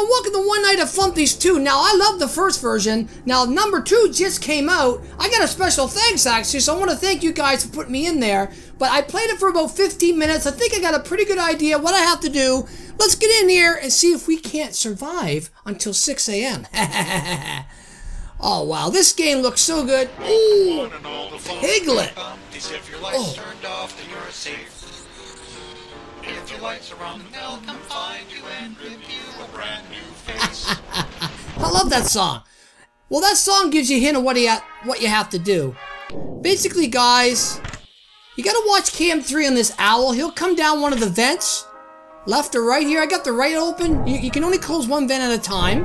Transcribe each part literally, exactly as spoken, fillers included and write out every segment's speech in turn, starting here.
everyone, welcome to One Night of Flumpties two. Now, I love the first version. Now, number two just came out. I got a special thanks, actually, so I want to thank you guys for putting me in there. But I played it for about fifteen minutes. I think I got a pretty good idea what I have to do. Let's get in here and see if we can't survive until six A M Oh, wow, this game looks so good. Ooh, Piglet. If your lights oh. turned off, then you're safe. If your lights are on, they'll come find you and give you a brand new face. I love that song. Well, that song gives you a hint of what you what you have to do. Basically, guys, you gotta watch cam three on this owl. He'll come down one of the vents, left or right here. I got the right open. You, you can only close one vent at a time.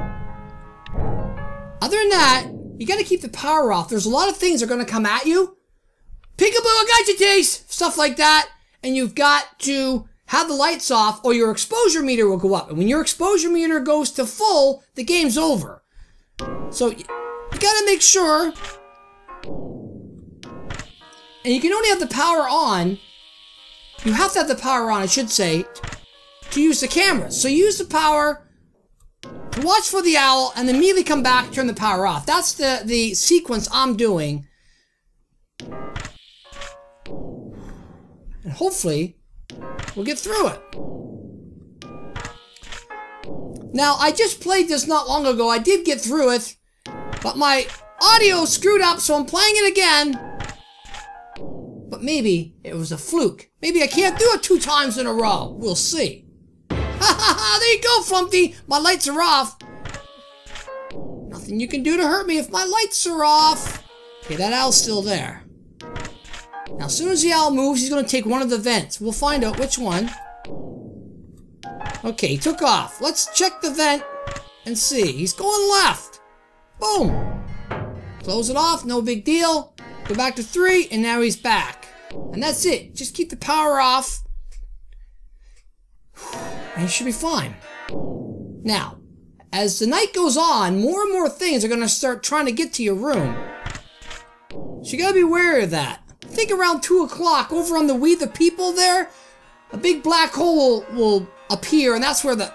Other than that, you gotta keep the power off. There's a lot of things that are gonna come at you. Peekaboo, I got you, Dace. Stuff like that, and you've got to have the lights off or your exposure meter will go up. And when your exposure meter goes to full, the game's over. So you gotta make sure. And you can only have the power on. You have to have the power on, I should say, to use the camera. So use the power, watch for the owl, and then immediately come back, turn the power off. That's the, the sequence I'm doing. And hopefully we'll get through it. Now, I just played this not long ago. I did get through it, but my audio screwed up, so I'm playing it again. But maybe it was a fluke. Maybe I can't do it two times in a row. We'll see. Ha ha ha, there you go, Flumpty. My lights are off. Nothing you can do to hurt me if my lights are off. Okay, that owl's still there. Now, as soon as the owl moves, he's going to take one of the vents. We'll find out which one. Okay, he took off. Let's check the vent and see. He's going left. Boom. Close it off. No big deal. Go back to three, and now he's back. And that's it. Just keep the power off. And he should be fine. Now, as the night goes on, more and more things are going to start trying to get to your room. So you got to be wary of that. I think around two o'clock, over on the We the People there, a big black hole will, will appear, and that's where the...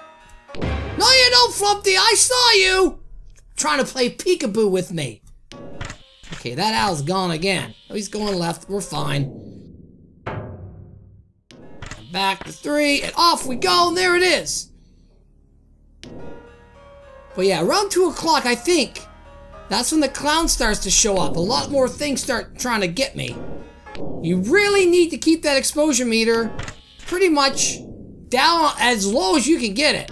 No, you don't, Flumpty! I saw you! Trying to play peekaboo with me. Okay, that owl's gone again. Oh, he's going left. We're fine. Back to three, and off we go, and there it is. But yeah, around two o'clock, I think, that's when the clown starts to show up. A lot more things start trying to get me. You really need to keep that exposure meter pretty much down as low as you can get it.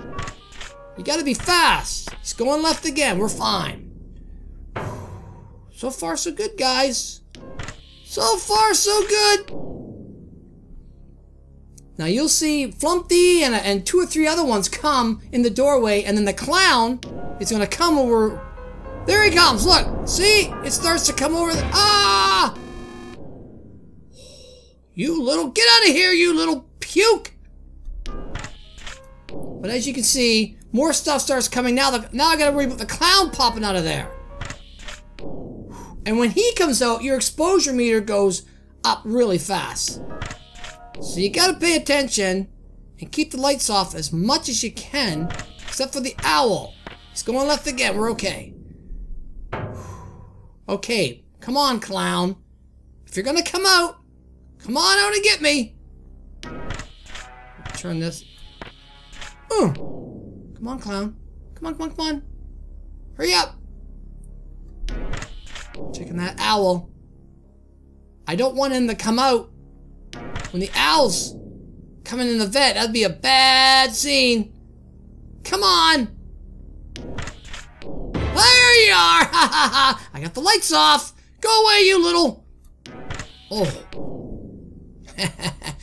You gotta be fast. It's going left again. We're fine. So far, so good, guys. So far, so good. Now you'll see Flumpty and, and two or three other ones come in the doorway, and then the clown is gonna come over. There he comes, look. See, it starts to come over the, ah! You little, get out of here, you little puke! But as you can see, more stuff starts coming. Now, the, now I gotta worry about the clown popping out of there. And when he comes out, your exposure meter goes up really fast. So you gotta pay attention and keep the lights off as much as you can, except for the owl. He's going left again, we're okay. Okay, come on, clown. If you're gonna come out, come on out and get me! Turn this. Ooh. Come on, clown. Come on, come on, come on. Hurry up! Checking that owl. I don't want him to come out. When the owl's coming in the vet, that'd be a bad scene. Come on! There you are! Ha ha ha! I got the lights off! Go away, you little... Oh.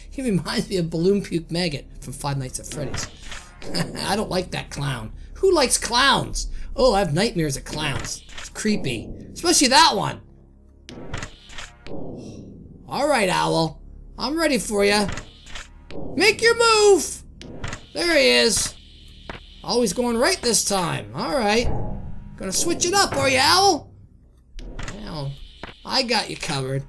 He reminds me of Balloon Puke Maggot from Five Nights at Freddy's. I don't like that clown. Who likes clowns? Oh, I have nightmares of clowns. It's creepy. Especially that one. Alright, owl. I'm ready for you. Make your move! There he is. Always going right this time. Alright. Gonna switch it up, are you, owl? Well, I got you covered.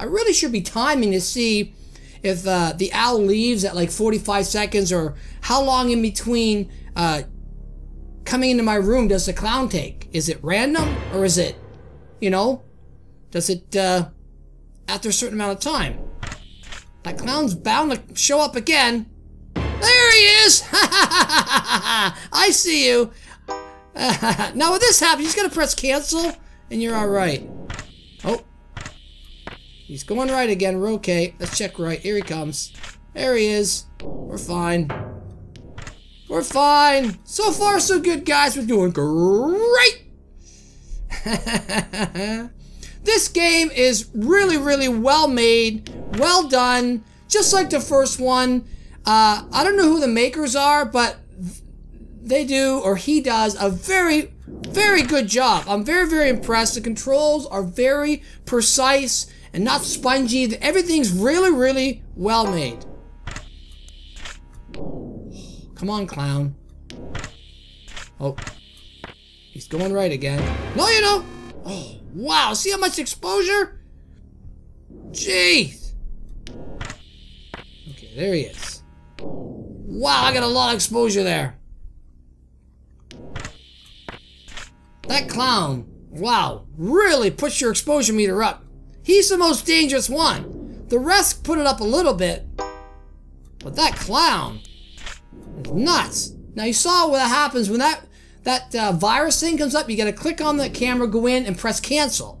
I really should be timing to see if uh, the owl leaves at like forty-five seconds, or how long in between uh, coming into my room does the clown take? Is it random, or is it, you know, does it uh, after a certain amount of time? That clown's bound to show up again. There he is! Ha ha ha ha! I see you. Now when this happens, you just gotta press cancel, and you're all right. Oh, he's going right again. We're okay. Let's check right. Here he comes. There he is. We're fine. We're fine. So far, so good, guys. We're doing great. This game is really, really well made, well done. Just like the first one. Uh, I don't know who the makers are, but they do, or he does, a very, very good job. I'm very, very impressed. The controls are very precise and not spongy. Everything's really, really well made. Come on, clown. Oh, he's going right again. No, you know. Oh, wow. See how much exposure? Jeez. Okay, there he is. Wow, I got a lot of exposure there. That clown, wow, really puts your exposure meter up. He's the most dangerous one. The rest put it up a little bit, but that clown is nuts. Now you saw what happens when that, that uh, virus thing comes up. You gotta click on the camera, go in, and press cancel.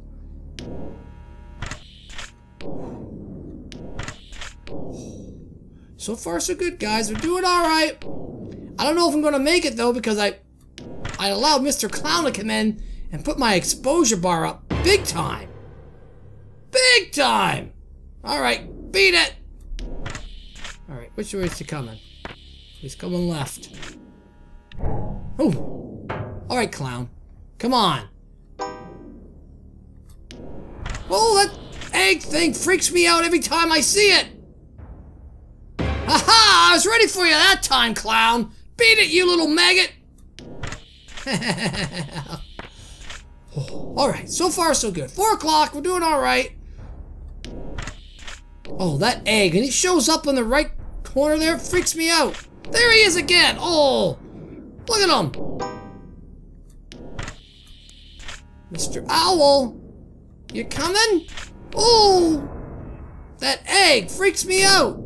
So far, so good, guys. We're doing all right. I don't know if I'm going to make it, though, because I I allowed Mister Clown to come in and put my exposure bar up big time. Big time! All right, beat it! All right, which way is he coming? He's coming left. Oh! All right, Clown. Come on. Oh, that egg thing freaks me out every time I see it. Aha! I was ready for you that time, clown! Beat it, you little maggot! Alright, so far so good. Four o'clock, we're doing alright. Oh, that egg, and he shows up in the right corner there, freaks me out. There he is again! Oh! Look at him! Mister Owl! You coming? Oh! That egg freaks me out!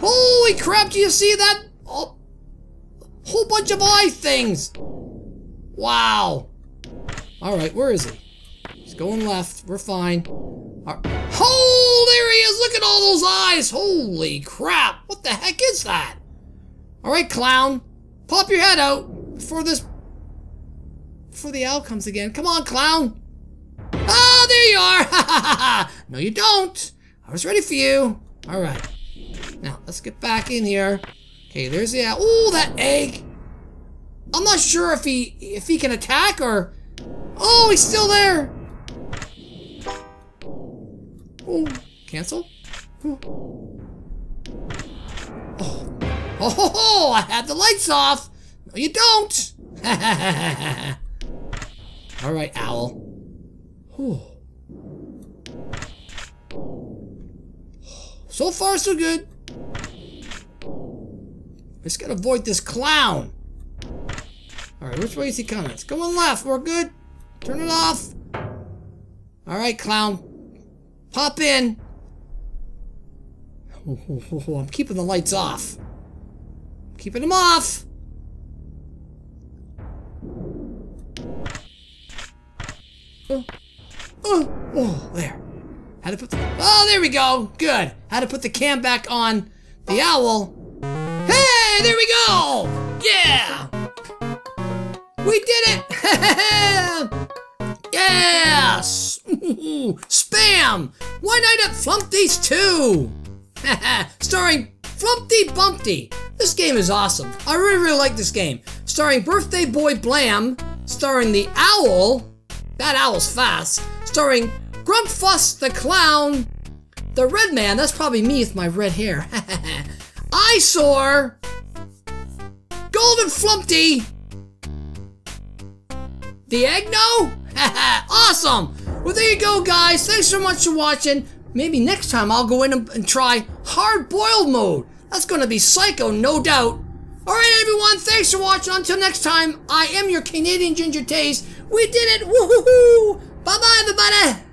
Holy crap, do you see that? Oh, whole bunch of eye things. Wow. Alright, where is he? He's going left. We're fine. Right. Oh, there he is. Look at all those eyes. Holy crap. What the heck is that? Alright, clown. Pop your head out before this. Before the owl comes again. Come on, clown. Ah, there you are. Ha ha ha. No, you don't. I was ready for you. All right. Now, let's get back in here. Okay, there's the owl. Ooh, that egg. I'm not sure if he if he can attack or... Oh, he's still there. Ooh, cancel. Ooh. Oh. Oh, ho, ho, I had the lights off. No, you don't. All right, owl. Ooh. So far, so good. I just gotta avoid this clown. Alright, which way is he coming? It's going left. We're good. Turn it off. Alright, clown. Pop in. Oh, oh, oh, oh, I'm keeping the lights off. I'm keeping them off. Oh, oh, oh, there. How to put the, oh, there we go. Good. How to put the cam back on the owl. Hey, there we go. Yeah. We did it. Yes. Spam. One Night at Flumpties two. Starring Flumpty Bumpty. This game is awesome. I really, really like this game. Starring Birthday Boy Blam. Starring the owl. That owl's fast. Starring Grumpfuss the Clown, the Red Man, that's probably me with my red hair, Eyesore, Golden Flumpty, the Eggno, Awesome! Well, there you go, guys. Thanks so much for watching. Maybe next time I'll go in and, and try hard-boiled mode. That's gonna be psycho, no doubt. Alright, everyone. Thanks for watching. Until next time, I am your Canadian Ginger Taste. We did it. Woo-hoo-hoo. Bye-bye, everybody.